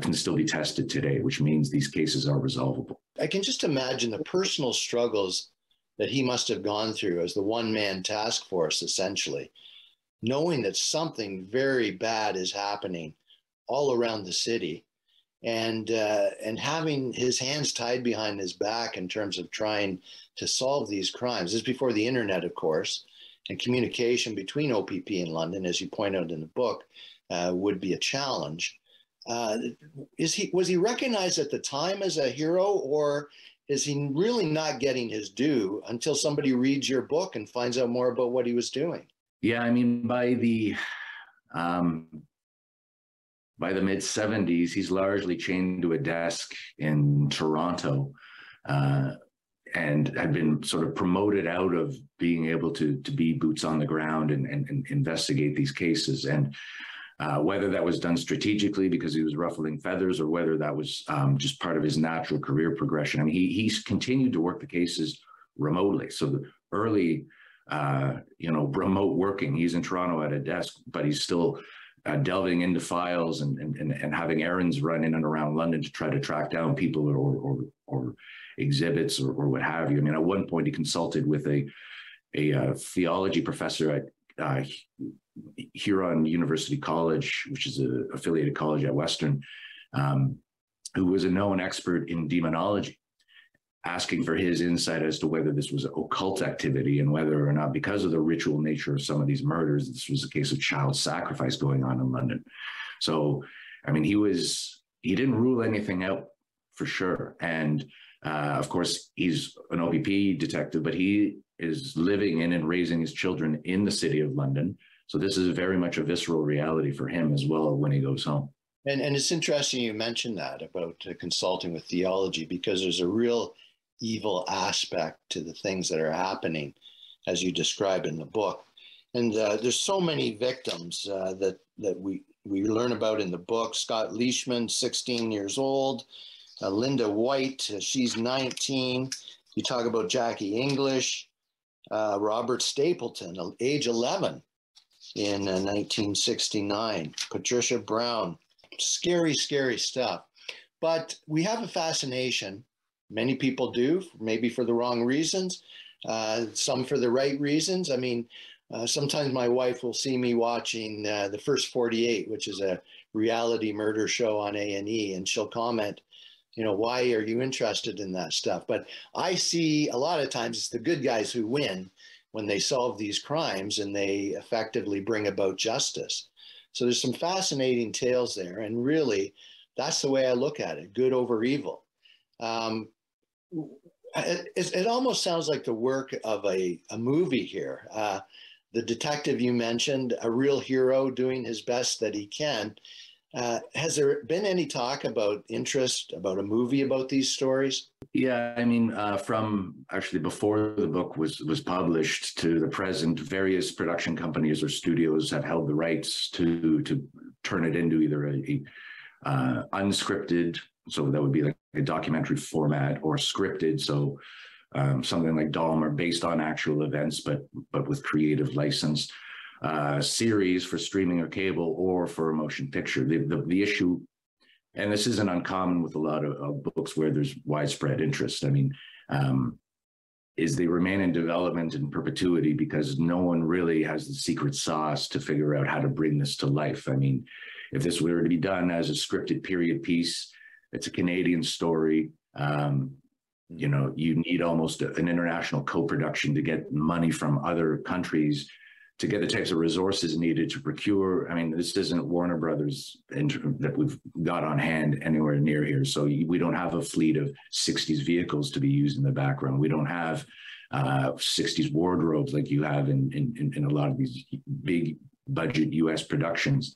can still be tested today, which means these cases are resolvable. I can just imagine the personal struggles that he must have gone through as the one-man task force, essentially, knowing that something very bad is happening all around the city, and having his hands tied behind his back in terms of trying to solve these crimes. This is before the internet, of course, and communication between OPP and London, as you point out in the book, would be a challenge. Was he recognized at the time as a hero, or is he really not getting his due until somebody reads your book and finds out more about what he was doing? Yeah, I mean, by the mid 70s, he's largely chained to a desk in Toronto, and had been sort of promoted out of being able to be boots on the ground and investigate these cases. And whether that was done strategically because he was ruffling feathers, or whether that was just part of his natural career progression. I mean, he's continued to work the cases remotely. So the early, remote working, he's in Toronto at a desk, but he's still delving into files and having errands run in and around London to try to track down people or exhibits or what have you. I mean, at one point he consulted with a theology professor at Huron University College, which is an affiliated college at Western, who was a known expert in demonology, asking for his insight as to whether this was occult activity and whether or not, because of the ritual nature of some of these murders, this was a case of child sacrifice going on in London. So, I mean, he didn't rule anything out for sure. And of course, he's an OPP detective, but he is living in and raising his children in the city of London. So this is very much a visceral reality for him as well when he goes home. And it's interesting you mentioned that about consulting with theology, because there's a real evil aspect to the things that are happening, as you describe in the book. And there's so many victims that we learn about in the book. Scott Leishman, 16 years old. Linda White, she's 19. You talk about Jackie English. Robert Stapleton, age 11 in 1969. Patricia Brown. Scary, scary stuff. But we have a fascination. Many people do, maybe for the wrong reasons, some for the right reasons. I mean, sometimes my wife will see me watching The First 48, which is a reality murder show on A&E, and she'll comment, you know, why are you interested in that stuff? But I see a lot of times it's the good guys who win when they solve these crimes and they effectively bring about justice. So there's some fascinating tales there. And really, that's the way I look at it, good over evil. It almost sounds like the work of a movie here. The detective you mentioned, a real hero doing his best that he can. Has there been any talk about interest, about a movie about these stories? Yeah, I mean, from actually before the book was published to the present, various production companies or studios have held the rights to turn it into either a unscripted, so that would be like a documentary format, or scripted, so something like Dahmer, based on actual events, but with creative license. Series for streaming or cable, or for a motion picture. The issue, and this isn't uncommon with a lot of books where there's widespread interest, I mean, is they remain in development in perpetuity because no one really has the secret sauce to figure out how to bring this to life. I mean, if this were to be done as a scripted period piece, it's a Canadian story. You know, you need almost an international co-production to get money from other countries to get the types of resources needed to procure. I mean, this isn't Warner Brothers that we've got on hand anywhere near here. So we don't have a fleet of 60s vehicles to be used in the background. We don't have 60s wardrobes like you have in a lot of these big budget US productions.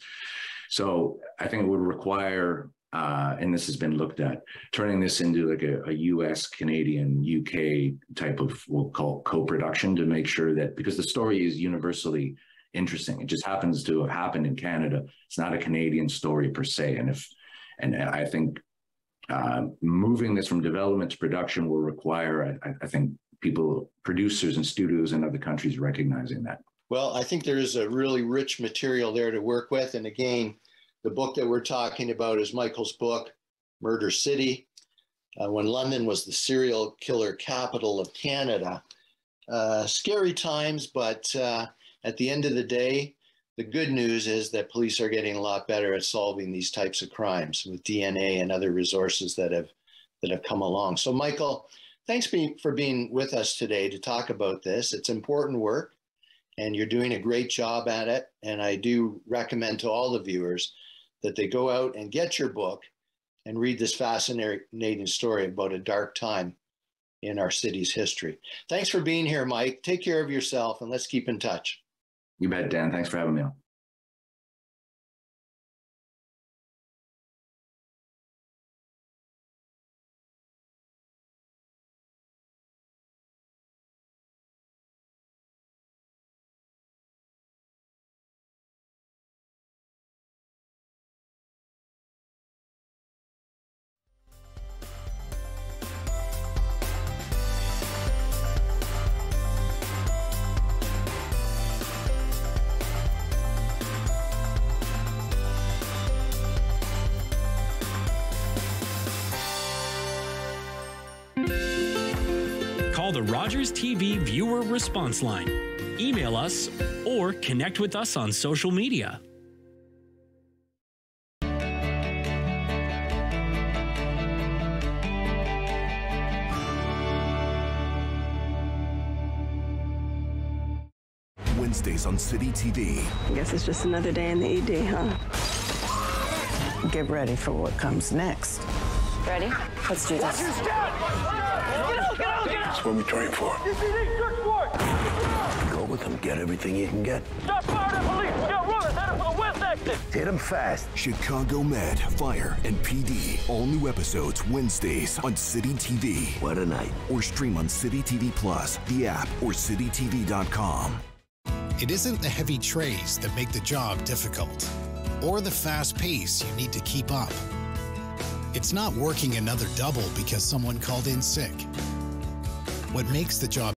So I think it would require, and this has been looked at, turning this into like a US, Canadian, UK type of, we'll call co-production, to make sure that, because the story is universally interesting. It just happens to have happened in Canada. It's not a Canadian story per se. And I think moving this from development to production will require, I think, people, producers and studios in other countries recognizing that. Well, I think there is a really rich material there to work with. And again, the book that we're talking about is Michael's book, Murder City. When London was the serial killer capital of Canada. Scary times, but at the end of the day, the good news is that police are getting a lot better at solving these types of crimes with DNA and other resources that have come along. So Michael, thanks for being with us today to talk about this. It's important work and you're doing a great job at it. And I do recommend to all the viewers that they go out and get your book and read this fascinating story about a dark time in our city's history. Thanks for being here, Mike. Take care of yourself and let's keep in touch. You bet, Dan. Thanks for having me on. The Rogers TV viewer response line. Email us or connect with us on social media. Wednesdays on City TV. I guess it's just another day in the ED, huh? Get ready for what comes next. Ready? Let's do this. Watch your step! Get out! That's what we train for. You see these tricks for? Go with them. Get everything you can get. Stop firing at police! We got runners headed for the west exit! Hit them fast. Chicago Med, Fire, and PD. All new episodes Wednesdays on City TV. What a night. Or stream on City TV Plus, the app, or citytv.com. It isn't the heavy trays that make the job difficult, or the fast pace you need to keep up. It's not working another double because someone called in sick. What makes the job